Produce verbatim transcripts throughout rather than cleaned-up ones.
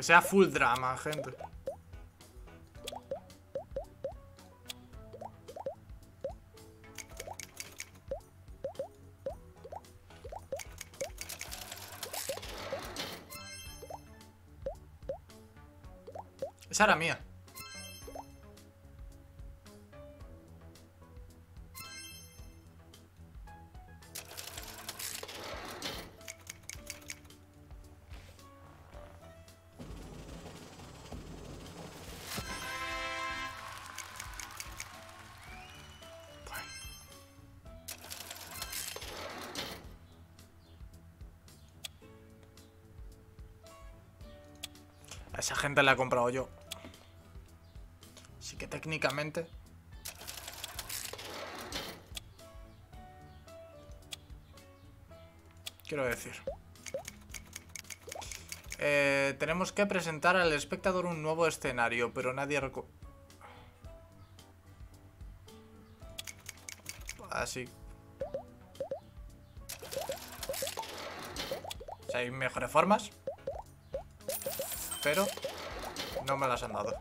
Que sea full drama, gente. Esa era mía. Esa gente la he comprado yo. Así que técnicamente... Quiero decir... Eh, tenemos que presentar al espectador un nuevo escenario, pero nadie... recu- Así. O sea, hay mejores formas. Pero no me las han dado.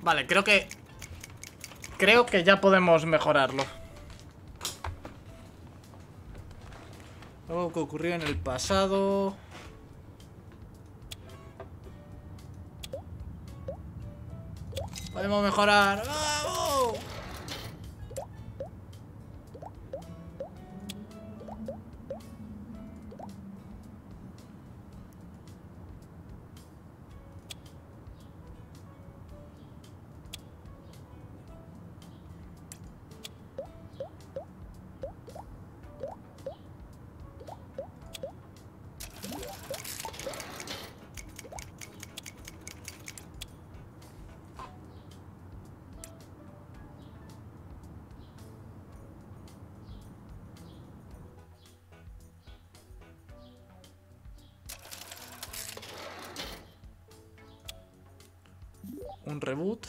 Vale, creo que... Creo que ya podemos mejorarlo. Algo que ocurrió en el pasado... Podemos mejorar. ¡Vamos! Un reboot.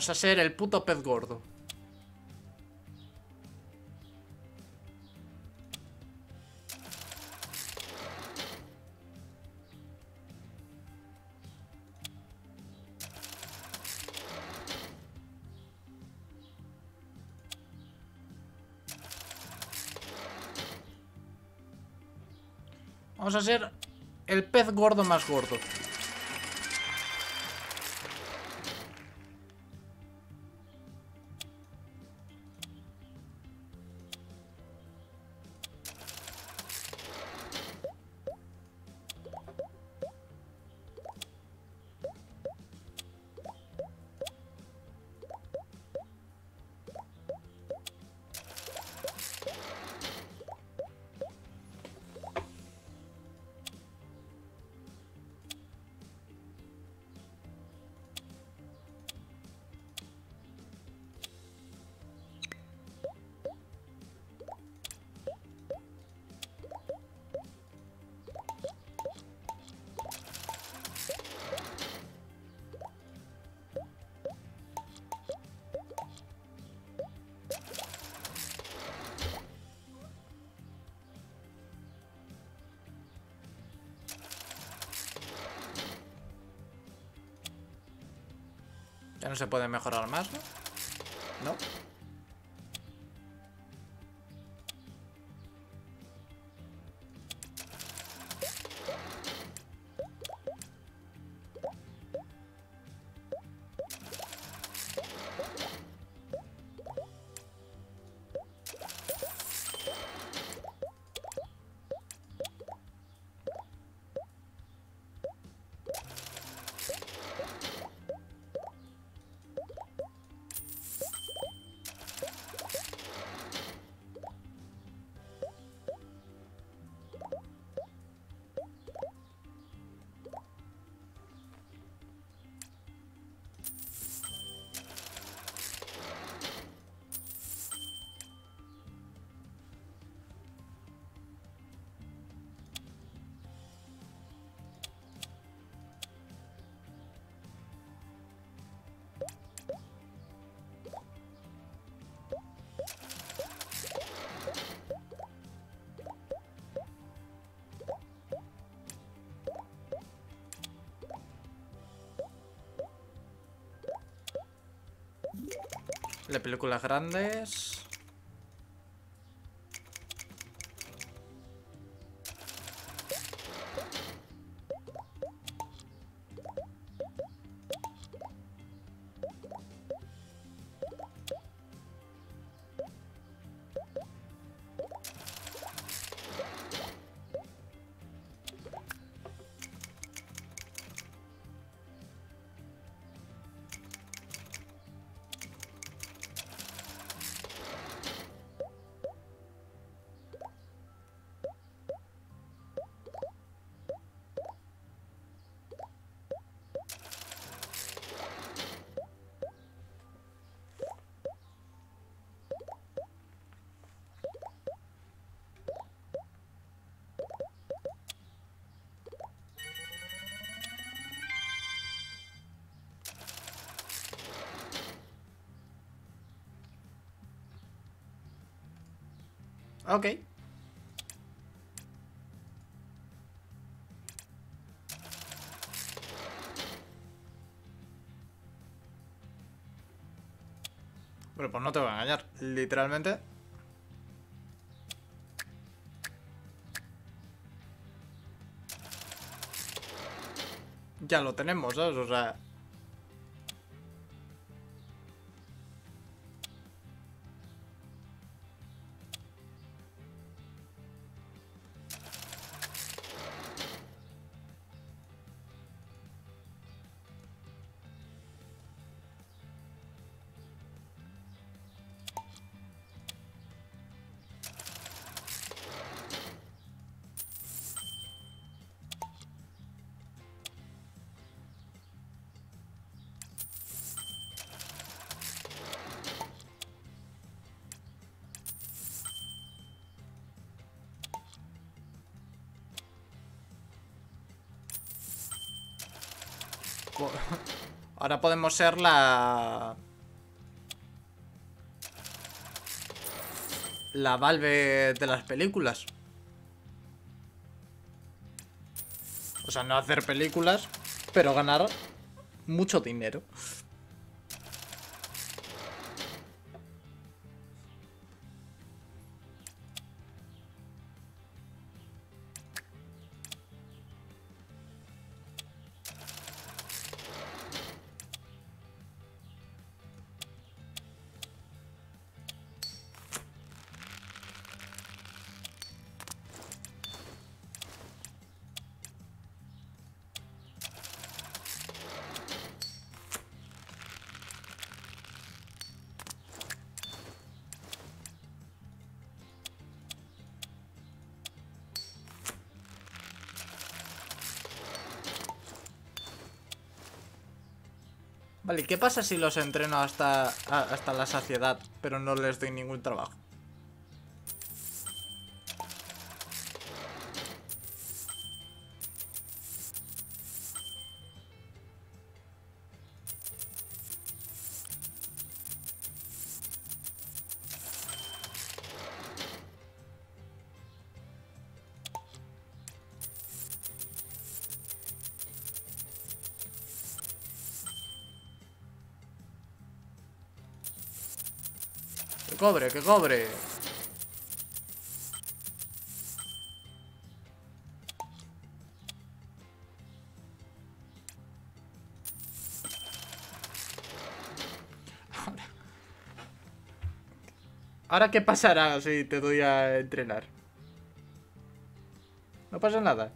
Vamos a ser el puto pez gordo. Vamos a ser el pez gordo más gordo. Ya no se puede mejorar más, ¿no? No. De películas grandes. Ok. Bueno, pues no te voy a engañar, literalmente. Ya lo tenemos, ¿sabes? O sea... Ahora podemos ser la... la Valve de las películas. O sea, no hacer películas, pero ganar mucho dinero. Vale, ¿qué pasa si los entreno hasta, hasta la saciedad, pero no les doy ningún trabajo? ¡Que cobre, que cobre! Ahora, ¿ahora qué pasará si te doy a entrenar? No pasa nada.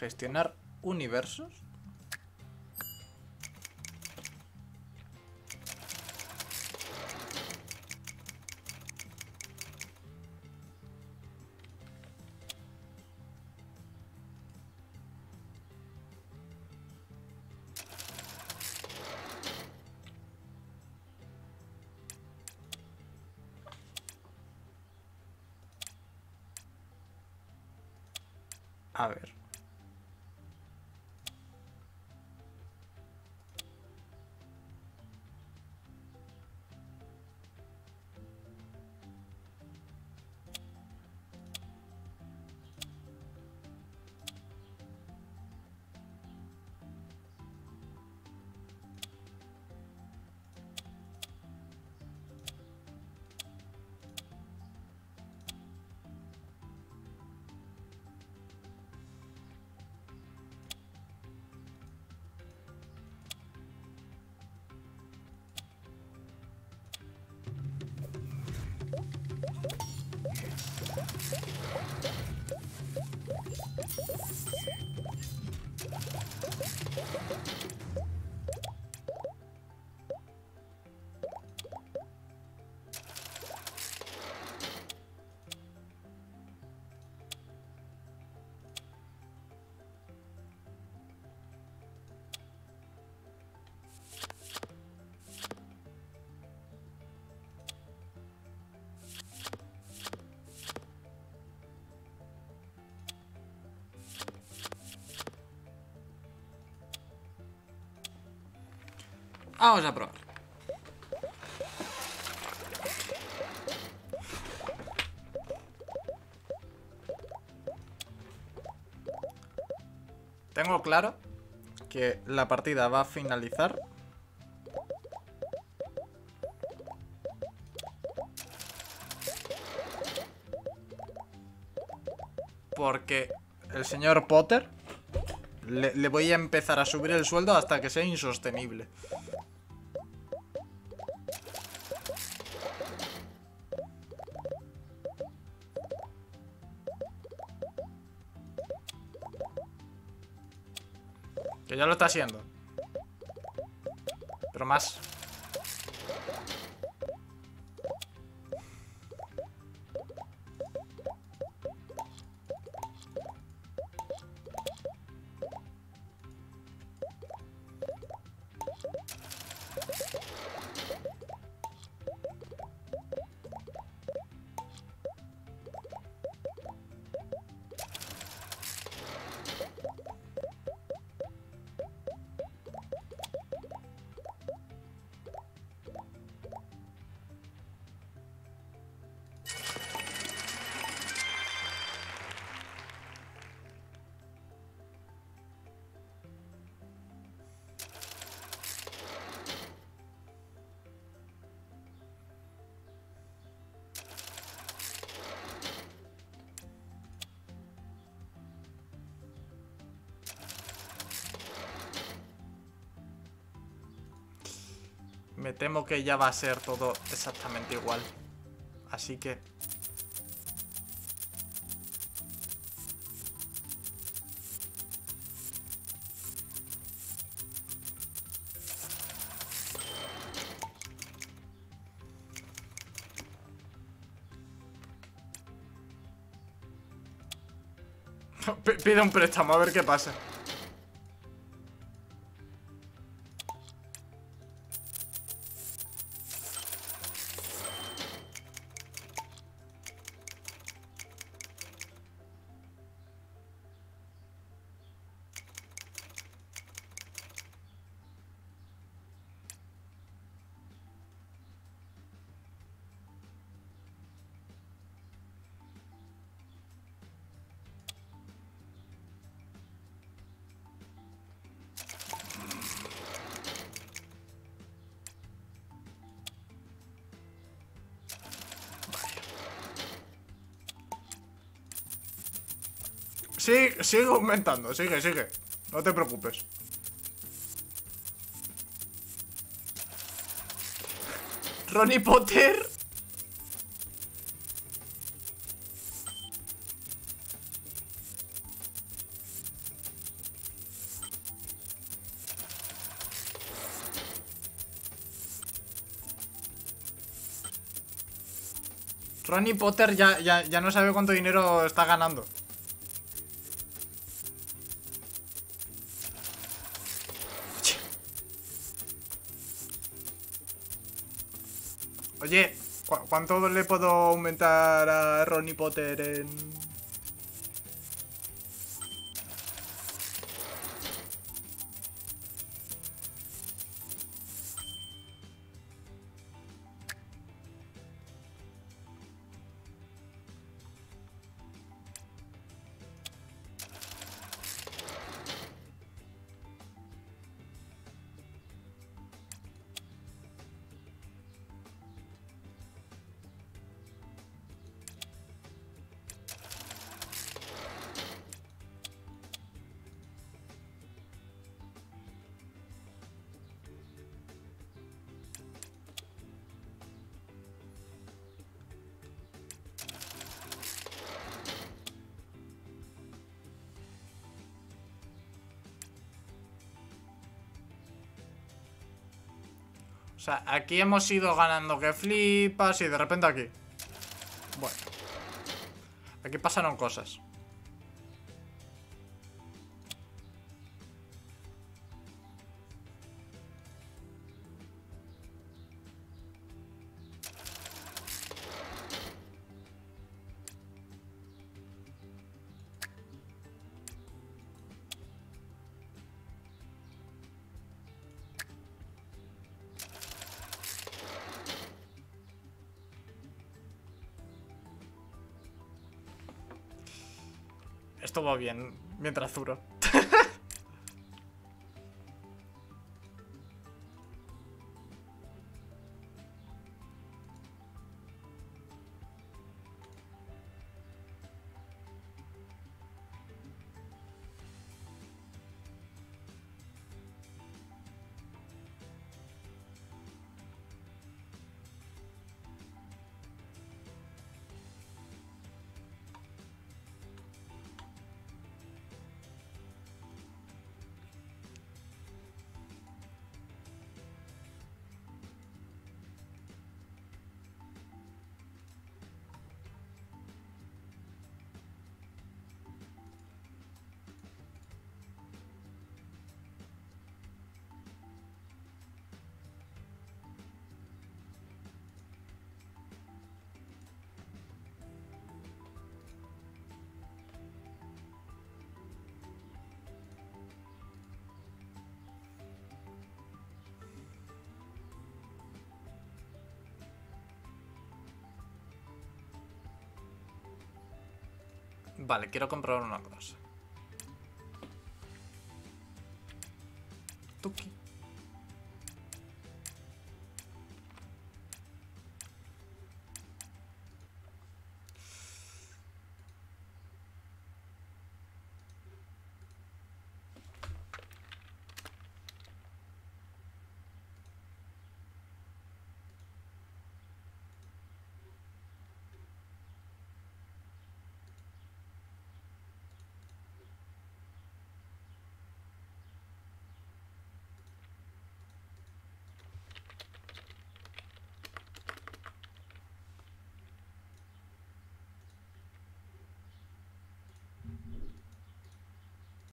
Gestionar universos. A ver. Vamos a probar. Tengo claro que la partida va a finalizar. Porque el señor Potter le, le voy a empezar a subir el sueldo hasta que sea insostenible. Que ya lo está haciendo. Pero más. Me temo que ya va a ser todo exactamente igual. Así que... Pide un préstamo, a ver qué pasa. Sí, sigue aumentando, sigue, sigue. No te preocupes. Ronnie Potter. Ronnie Potter ya, ya, ya no sabe cuánto dinero está ganando. Oye, ¿cu ¿cuánto le puedo aumentar a Ronnie Potter en...? O sea, aquí hemos ido ganando que flipas y de repente aquí. Bueno. Aquí pasaron cosas. Esto va bien, mientras duro. Vale, quiero comprobar una cosa. Tuki.